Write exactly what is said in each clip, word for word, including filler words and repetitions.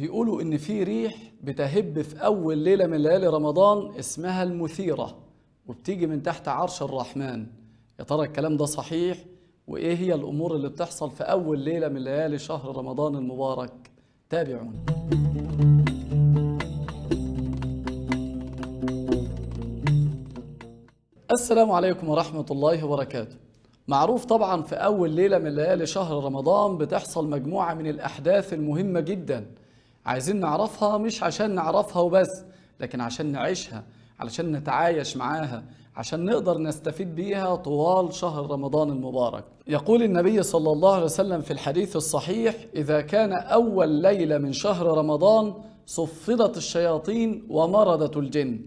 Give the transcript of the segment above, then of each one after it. بيقولوا إن في ريح بتهب في أول ليلة من ليالي رمضان اسمها المثيرة، وبتيجي من تحت عرش الرحمن. يا ترى الكلام ده صحيح؟ وإيه هي الأمور اللي بتحصل في أول ليلة من ليالي شهر رمضان المبارك؟ تابعونا. السلام عليكم ورحمة الله وبركاته. معروف طبعا في أول ليلة من ليالي شهر رمضان بتحصل مجموعة من الأحداث المهمة جدا، عايزين نعرفها مش عشان نعرفها وبس، لكن عشان نعيشها، علشان نتعايش معاها، عشان نقدر نستفيد بيها طوال شهر رمضان المبارك. يقول النبي صلى الله عليه وسلم في الحديث الصحيح: إذا كان أول ليلة من شهر رمضان صفدت الشياطين ومردت الجن.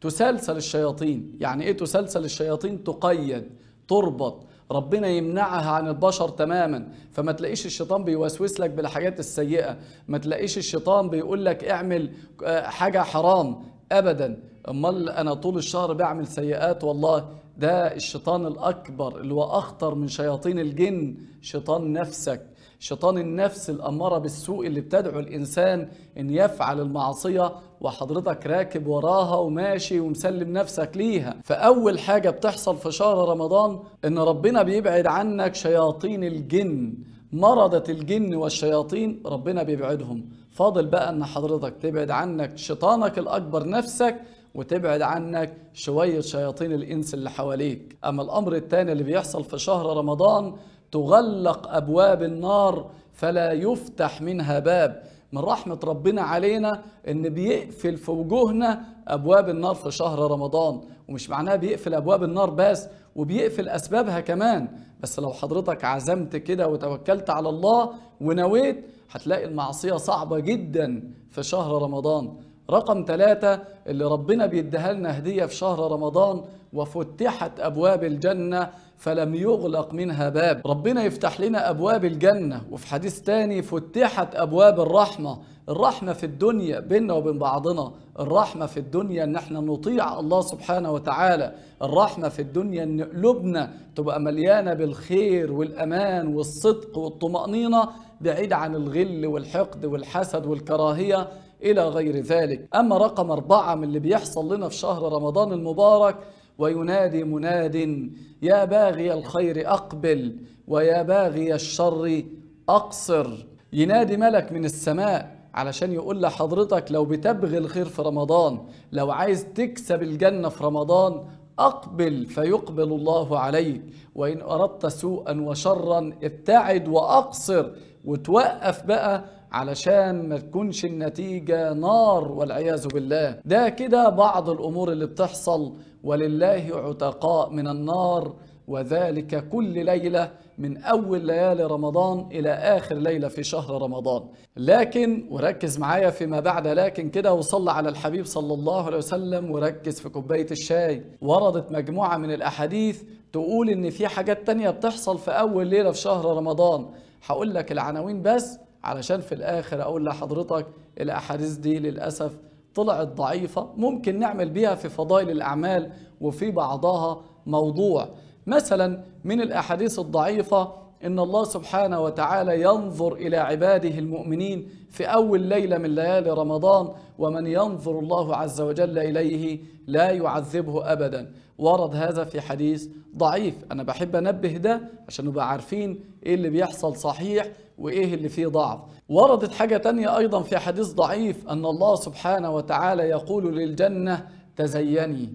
تسلسل الشياطين، يعني إيه تسلسل الشياطين؟ تقيد، تربط، ربنا يمنعها عن البشر تماما. فما تلاقيش الشيطان بيوسوس لك بالحاجات السيئة، ما تلاقيش الشيطان بيقول لك اعمل حاجة حرام أبدا. أمال أنا طول الشهر بعمل سيئات؟ والله ده الشيطان الأكبر اللي هو أخطر من شياطين الجن، شيطان نفسك، شيطان النفس الأمارة بالسوء اللي بتدعو الإنسان إن يفعل المعصية وحضرتك راكب وراها وماشي ومسلم نفسك ليها. فأول حاجة بتحصل في شهر رمضان إن ربنا بيبعد عنك شياطين الجن، مرضت الجن والشياطين ربنا بيبعدهم. فاضل بقى إن حضرتك تبعد عنك شيطانك الأكبر نفسك، وتبعد عنك شوية شياطين الإنس اللي حواليك. أما الأمر الثاني اللي بيحصل في شهر رمضان: تغلق أبواب النار فلا يفتح منها باب. من رحمة ربنا علينا إن بيقفل في وجوهنا أبواب النار في شهر رمضان، ومش معناه بيقفل أبواب النار بس، وبيقفل أسبابها كمان. بس لو حضرتك عزمت كده وتوكلت على الله ونويت، هتلاقي المعصية صعبة جدا في شهر رمضان. رقم ثلاثة، اللي ربنا بيديها لنا هدية في شهر رمضان: وفتحت أبواب الجنة فلم يغلق منها باب. ربنا يفتح لنا أبواب الجنة. وفي حديث تاني: فتحت أبواب الرحمة. الرحمة في الدنيا بيننا وبين بعضنا، الرحمة في الدنيا إن احنا نطيع الله سبحانه وتعالى، الرحمة في الدنيا إن قلوبنا تبقى مليانة بالخير والأمان والصدق والطمأنينة، بعيد عن الغل والحقد والحسد والكراهية إلى غير ذلك. أما رقم أربعة من اللي بيحصل لنا في شهر رمضان المبارك: وينادي مناد يا باغي الخير أقبل ويا باغي الشر أقصر. ينادي ملك من السماء علشان يقول لحضرتك لو بتبغي الخير في رمضان، لو عايز تكسب الجنة في رمضان، أقبل فيقبل الله عليك، وإن أردت سوءا وشرا ابتعد وأقصر. وتوقف بقى علشان ما تكونش النتيجة نار والعياذ بالله. ده كده بعض الأمور اللي بتحصل، ولله عتقاء من النار، وذلك كل ليلة من أول ليالي رمضان إلى آخر ليلة في شهر رمضان. لكن وركز معايا فيما بعد لكن كده، وصلى على الحبيب صلى الله عليه وسلم وركز في كوباية الشاي. وردت مجموعة من الأحاديث تقول إن في حاجات تانية بتحصل في أول ليلة في شهر رمضان. هقول لك العناوين بس علشان في الآخر أقول لحضرتك الأحاديث دي للأسف طلعت ضعيفة، ممكن نعمل بيها في فضائل الأعمال وفي بعضها موضوع. مثلا من الأحاديث الضعيفة إن الله سبحانه وتعالى ينظر إلى عباده المؤمنين في أول ليلة من ليالي رمضان، ومن ينظر الله عز وجل إليه لا يعذبه أبدا. ورد هذا في حديث ضعيف. أنا بحب أنبه ده عشان نبقى عارفين إيه اللي بيحصل صحيح وإيه اللي فيه ضعف. وردت حاجة تانية أيضا في حديث ضعيف أن الله سبحانه وتعالى يقول للجنة: تزيني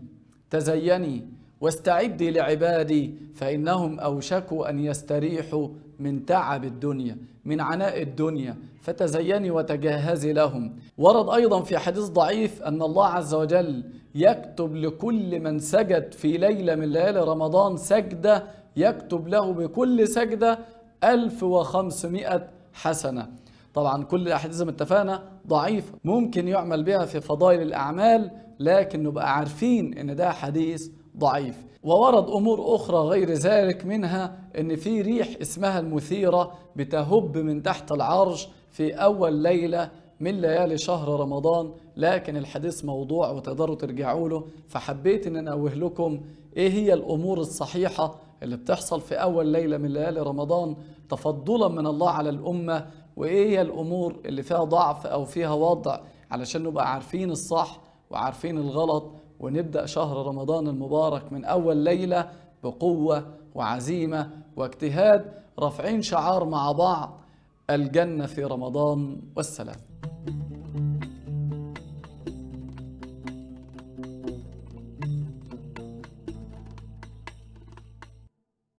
تزيني واستعدي لعبادي فإنهم أوشكوا أن يستريحوا من تعب الدنيا، من عناء الدنيا، فتزيني وتجهزي لهم. ورد أيضا في حديث ضعيف أن الله عز وجل يكتب لكل من سجد في ليلة من ليالي رمضان سجدة، يكتب له بكل سجدة ألف وخمسمائة حسنة. طبعا كل الأحاديث زي ما اتفقنا ضعيفة، ممكن يعمل بها في فضائل الأعمال، لكن نبقى عارفين إن ده حديث ضعيف. وورد أمور أخرى غير ذلك، منها إن في ريح اسمها المثيرة بتهب من تحت العرش في أول ليلة من ليالي شهر رمضان، لكن الحديث موضوع وتقدروا ترجعوا له. فحبيت إن أنوه لكم إيه هي الأمور الصحيحة اللي بتحصل في أول ليلة من ليالي رمضان تفضلا من الله على الأمة، وايه هي الامور اللي فيها ضعف او فيها وضع، علشان نبقى عارفين الصح وعارفين الغلط، ونبدأ شهر رمضان المبارك من اول ليلة بقوة وعزيمة واجتهاد، رافعين شعار مع بعض: الجنة في رمضان. والسلام.